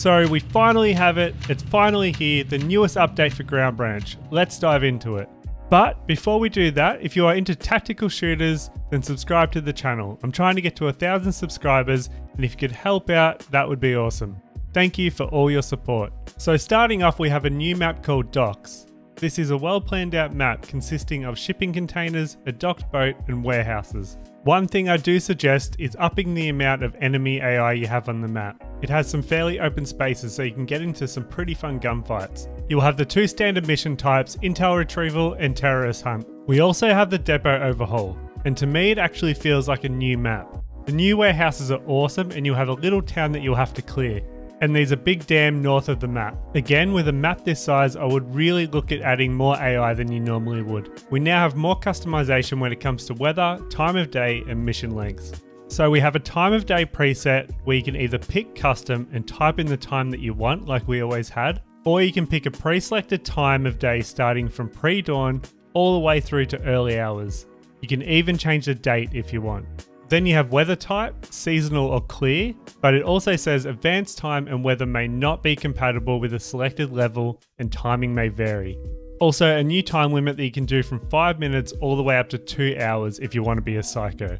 So we finally have it, it's finally here, the newest update for Ground Branch. Let's dive into it. But before we do that, if you are into tactical shooters, then subscribe to the channel. I'm trying to get to 1,000 subscribers, and if you could help out, that would be awesome. Thank you for all your support. So starting off, we have a new map called Docks. This is a well planned out map consisting of shipping containers, a docked boat, and warehouses. One thing I do suggest is upping the amount of enemy AI you have on the map. It has some fairly open spaces so you can get into some pretty fun gunfights. You will have the two standard mission types, intel retrieval and terrorist hunt. We also have the depot overhaul, and to me it actually feels like a new map. The new warehouses are awesome and you'll have a little town that you'll have to clear. And there's a big dam north of the map. Again, with a map this size, I would really look at adding more AI than you normally would. We now have more customization when it comes to weather, time of day, and mission lengths. So we have a time of day preset where you can either pick custom and type in the time that you want, like we always had, or you can pick a pre-selected time of day starting from pre-dawn all the way through to early hours. You can even change the date if you want. Then you have weather type, seasonal or clear, but it also says advanced time and weather may not be compatible with a selected level and timing may vary. Also, a new time limit that you can do from 5 minutes all the way up to 2 hours if you want to be a psycho.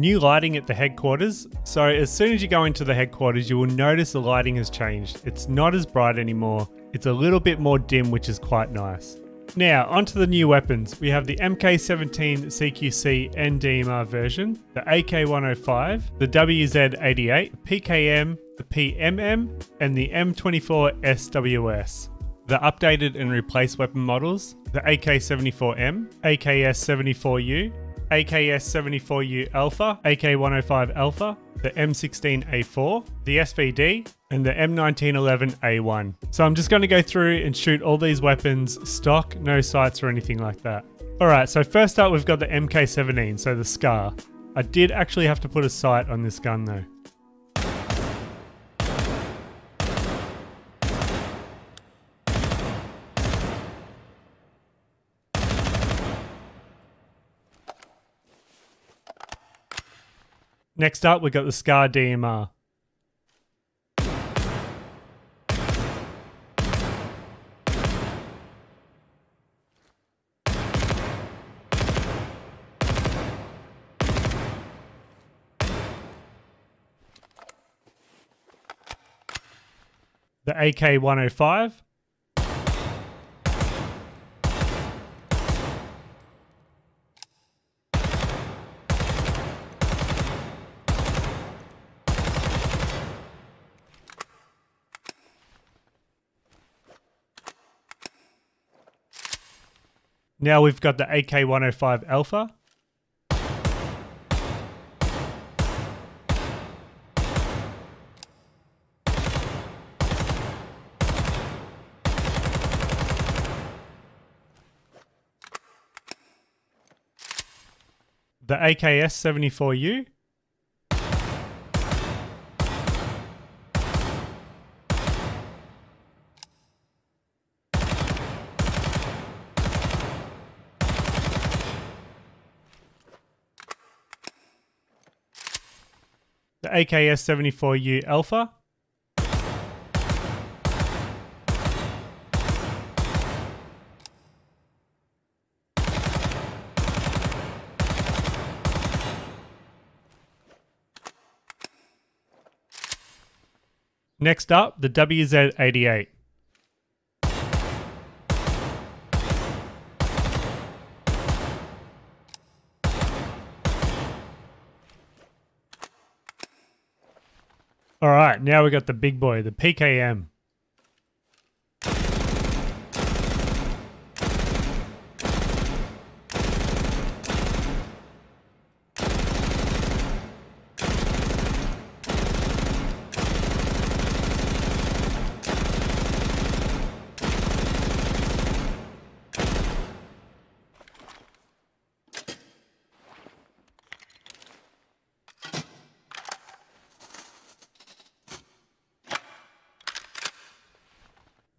New lighting at the headquarters. So as soon as you go into the headquarters, you will notice the lighting has changed. It's not as bright anymore. It's a little bit more dim, which is quite nice. Now, onto the new weapons. We have the MK17 CQC NDMR version, the AK-105, the WZ88, the PKM, the PMM, and the M24 SWS. The updated and replaced weapon models, the AK-74M, AKS-74U, AKS-74U Alpha, AK-105 Alpha, the M16A4, the SVD, and the M1911A1. So I'm just going to go through and shoot all these weapons stock, no sights or anything like that. Alright, so first up we've got the MK17, so the SCAR. I did actually have to put a sight on this gun though. Next up, we've got the SCAR DMR. The AK-105. Now we've got the AK-105 Alpha. The AKS-74U. The AKS-74U Alpha. Next up, the WZ88. All right, now we got the big boy, the PKM.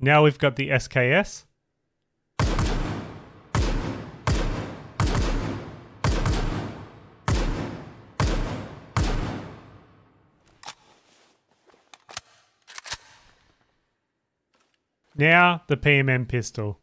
Now we've got the SKS. Now, the PMM pistol.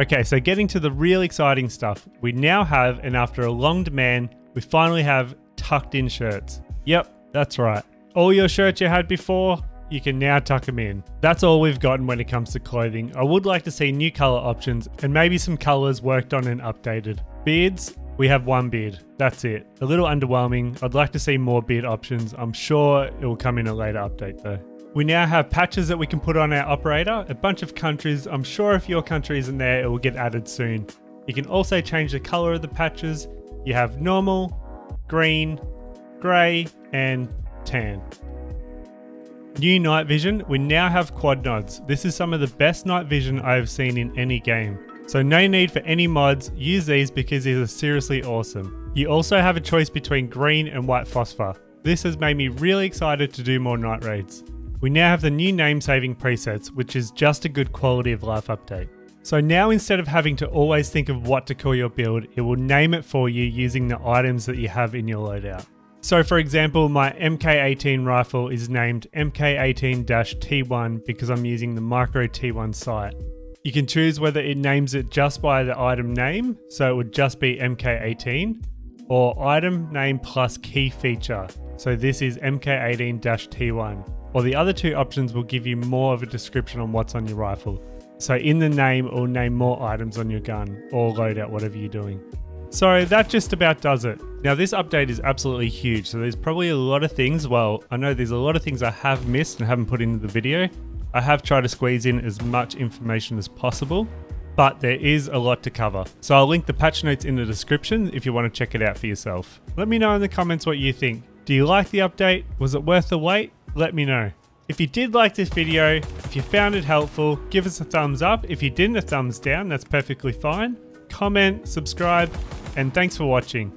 Okay, so getting to the real exciting stuff. We now have, and after a long demand, we finally have tucked in shirts. Yep, that's right. All your shirts you had before, you can now tuck them in. That's all we've gotten when it comes to clothing. I would like to see new color options and maybe some colors worked on and updated. Beards, we have one beard, that's it. A little underwhelming. I'd like to see more beard options. I'm sure it will come in a later update though. We now have patches that we can put on our operator, a bunch of countries. I'm sure if your country isn't there, it will get added soon. You can also change the color of the patches. You have normal, green, gray, and tan. New night vision, we now have quad nods. This is some of the best night vision I have seen in any game. So no need for any mods, use these because these are seriously awesome. You also have a choice between green and white phosphor. This has made me really excited to do more night raids. We now have the new name-saving presets, which is just a good quality of life update. So now instead of having to always think of what to call your build, it will name it for you using the items that you have in your loadout. So for example, my MK18 rifle is named MK18-T1 because I'm using the Micro T1 sight. You can choose whether it names it just by the item name, so it would just be MK18, or item name plus key feature, so this is MK18-T1. Or the other two options will give you more of a description on what's on your rifle. So in the name, it will name more items on your gun or loadout, whatever you're doing. So that just about does it. Now this update is absolutely huge. So there's probably a lot of things, well, I know there's a lot of things I have missed and haven't put into the video. I have tried to squeeze in as much information as possible, but there is a lot to cover. So I'll link the patch notes in the description if you want to check it out for yourself. Let me know in the comments what you think. Do you like the update? Was it worth the wait? Let me know. If you did like this video, if you found it helpful, give us a thumbs up. If you didn't, a thumbs down, that's perfectly fine. Comment, subscribe, and thanks for watching.